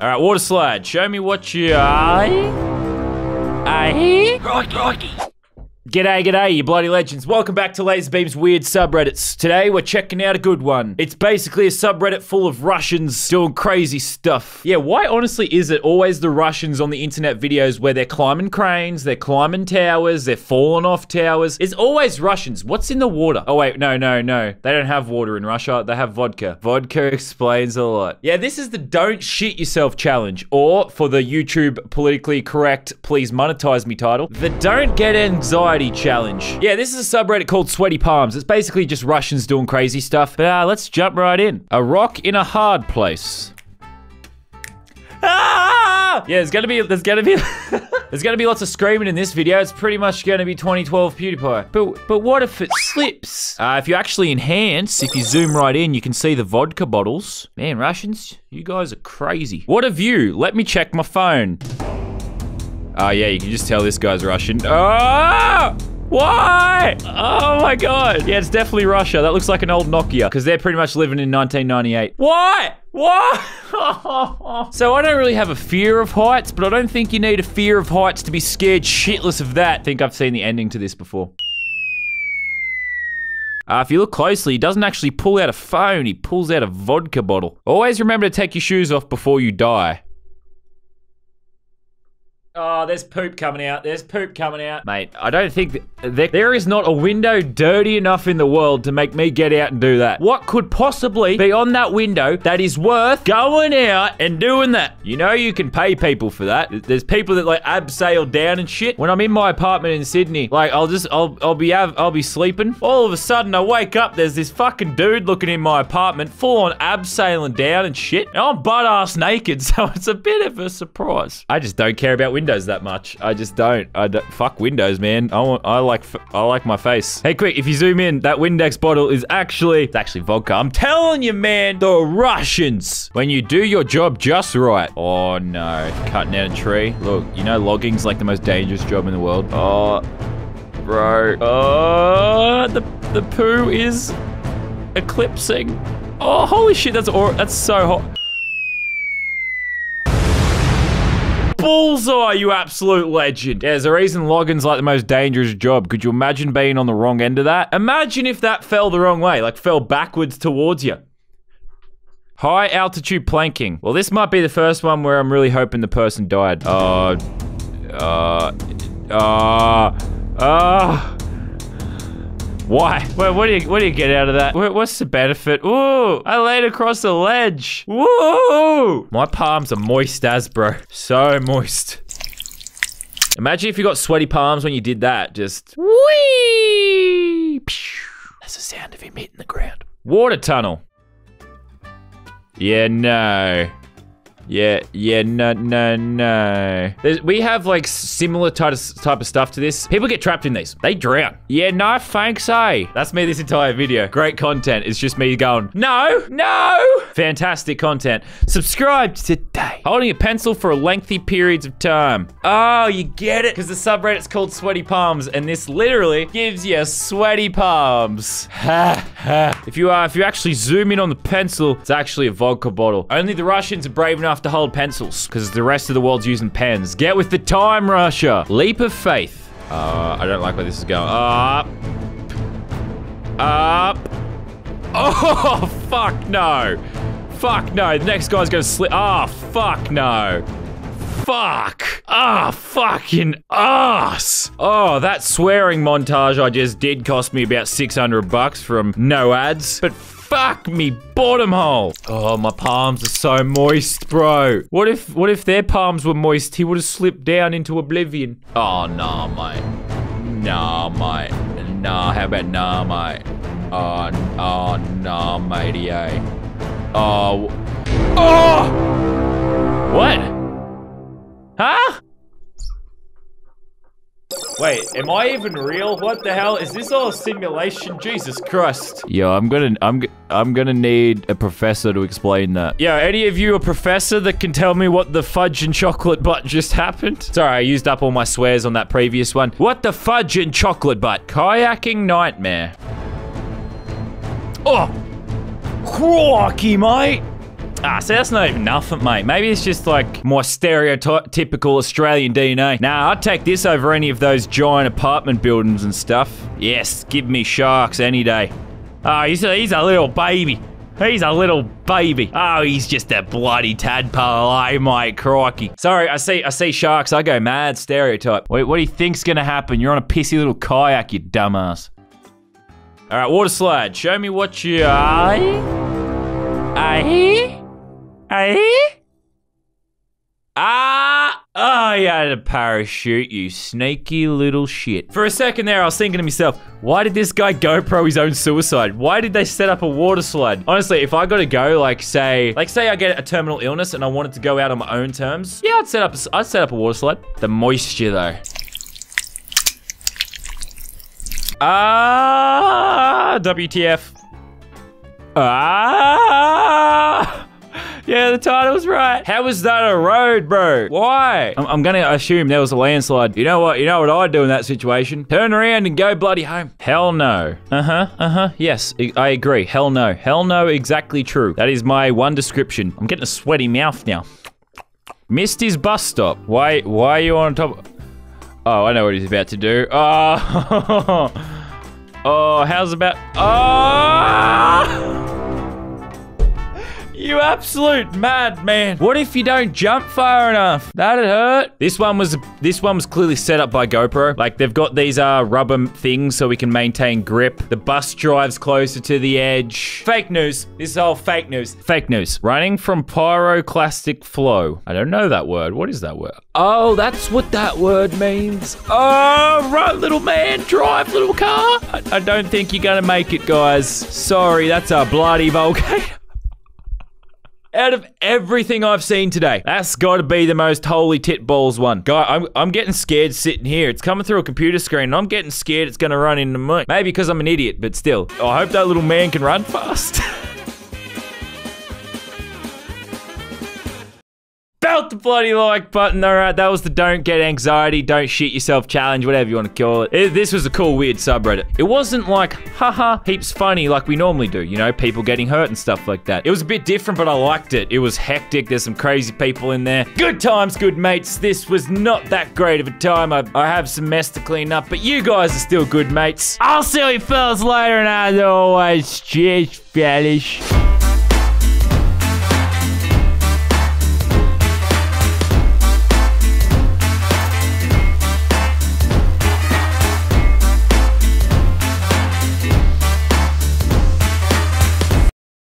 All right, water slide. Show me what you are. G'day, g'day, you bloody legends. Welcome back to LazarBeam's Weird Subreddits. Today, we're checking out a good one. It's basically a subreddit full of Russians doing crazy stuff. Yeah, why honestly is it always the Russians on the internet videos where they're climbing cranes, they're climbing towers, they're falling off towers? It's always Russians. What's in the water? Oh, wait, no. They don't have water in Russia. They have vodka. Vodka explains a lot. Yeah, this is the Don't Shit Yourself Challenge, or for the YouTube politically correct, please monetize me title, the Don't Get Anxiety Challenge. Yeah, this is a subreddit called Sweaty Palms. It's basically just Russians doing crazy stuff. But let's jump right in. A rock in a hard place. Ah! Yeah, there's gonna be lots of screaming in this video. It's pretty much gonna be 2012 PewDiePie. But what if it slips? If you actually enhance, if you zoom right in, you can see the vodka bottles. Man, Russians, you guys are crazy. What a view. Let me check my phone. Oh, yeah, you can just tell this guy's Russian. Oh! Why? Oh, my God. Yeah, it's definitely Russia. That looks like an old Nokia, because they're pretty much living in 1998. Why? Whoa! So I don't really have a fear of heights, but I don't think you need a fear of heights to be scared shitless of that. I think I've seen the ending to this before. If you look closely, he doesn't actually pull out a phone. He pulls out a vodka bottle. Always remember to take your shoes off before you die. Oh, there's poop coming out. There's poop coming out. Mate, I don't think there is not a window dirty enough in the world to make me get out and do that. What could possibly be on that window that is worth going out and doing that? You know you can pay people for that. There's people that like abseil down and shit. When I'm in my apartment in Sydney, like I'll be sleeping. All of a sudden I wake up, there's this fucking dude looking in my apartment, full on abseiling down and shit. And I'm butt-ass naked, so it's a bit of a surprise. I just don't care about windows that much. I just don't. Fuck windows, man. I like my face. Hey, quick! If you zoom in, that Windex bottle is actually vodka. I'm telling you, man. The Russians. When you do your job just right. Oh no, cutting out a tree. Look, you know logging's like the most dangerous job in the world. Oh, bro. Oh, the poo is eclipsing. Oh, holy shit! That's so hot. Bullseye, you absolute legend. Yeah, there's a reason logging's like the most dangerous job. Could you imagine being on the wrong end of that? Imagine if that fell the wrong way, like fell backwards towards you. High altitude planking. Well, this might be the first one where I'm really hoping the person died. Why? Wait, what do you get out of that? What's the benefit? Ooh, I laid across a ledge. Woo! My palms are moist as, bro. So moist. Imagine if you got sweaty palms when you did that. Just whee! That's the sound of him hitting the ground. Water tunnel. Yeah, no. Yeah, no. We have like similar type of stuff to this. People get trapped in these. They drown. Yeah, no, thanks, eh? That's me this entire video. Great content. It's just me going, no. Fantastic content. Subscribe today. Holding a pencil for lengthy periods of time. Oh, you get it? Because the subreddit's called Sweaty Palms, and this literally gives you sweaty palms. If you actually zoom in on the pencil, it's actually a vodka bottle. Only the Russians are brave enough to hold pencils, because the rest of the world's using pens. Get with the time, Russia. Leap of faith. I don't like where this is going. Up. Oh, fuck no. Fuck no. The next guy's gonna slip. Oh, fuck no. Fuck. Ah, fucking ass. Oh, that swearing montage I just did cost me about 600 bucks from no ads. But fuck me, bottom hole. Oh, my palms are so moist, bro. What if their palms were moist? He would have slipped down into oblivion. Oh, nah, mate. Nah, how about nah, mate? Oh, nah, matey, eh? Oh. Oh! What? Huh? Wait, am I even real? What the hell? Is this all a simulation? Jesus Christ. Yo, I'm gonna need a professor to explain that. Yo, any of you a professor that can tell me what the fudge and chocolate butt just happened? Sorry, I used up all my swears on that previous one. What the fudge and chocolate butt? Kayaking nightmare. Oh! Crikey, mate! Ah, see, that's not even nothing, mate. Maybe it's just like more stereotypical Australian DNA. Nah, I'd take this over any of those giant apartment buildings and stuff. Yes, give me sharks any day. Oh, he's a little baby. He's a little baby. Oh, he's just a bloody tadpole. Oh, my crikey. Sorry, I see sharks. I go mad stereotype. Wait, what do you think's gonna happen? You're on a pissy little kayak, you dumbass. All right, water slide. Show me what you... Oh, you had a parachute, you sneaky little shit. For a second there, I was thinking to myself, why did this guy GoPro his own suicide? Why did they set up a water slide? Honestly, if I got to go, like say I get a terminal illness and I wanted to go out on my own terms, yeah, I'd set up a water slide. The moisture, though. Ah, WTF. Ah. Yeah, the title's right. How was that a road, bro? Why? I'm gonna assume there was a landslide. You know what? You know what I'd do in that situation? Turn around and go bloody home. Hell no. Yes, I agree. Hell no. Hell no, exactly true. That is my one description. I'm getting a sweaty mouth now. Missed his bus stop. Why are you on top of... Oh, I know what he's about to do. Oh, oh, how's about... Oh! You absolute madman. What if you don't jump far enough? That'd hurt. This one was clearly set up by GoPro. Like, they've got these rubber things so we can maintain grip. The bus drives closer to the edge. Fake news. This is all fake news. Fake news. Running from pyroclastic flow. I don't know that word. What is that word? Oh, that's what that word means. Oh, run, little man. Drive, little car. I don't think you're gonna make it, guys. Sorry, that's a bloody volcano. Out of everything I've seen today, that's gotta be the most holy tit balls one. Guy, I'm getting scared sitting here. It's coming through a computer screen and I'm getting scared it's gonna run into me. Maybe because I'm an idiot, but still. Oh, I hope that little man can run fast. Belt the bloody like button. All right, that was the don't get anxiety, don't shit yourself challenge, whatever you want to call it. This was a cool, weird subreddit. It wasn't like, haha, heaps funny like we normally do, you know, people getting hurt and stuff like that. It was a bit different, but I liked it. It was hectic. There's some crazy people in there. Good times, good mates. This was not that great of a time. I have some mess to clean up, but you guys are still good mates. I'll see you fellas later, and as always, cheers, fellas.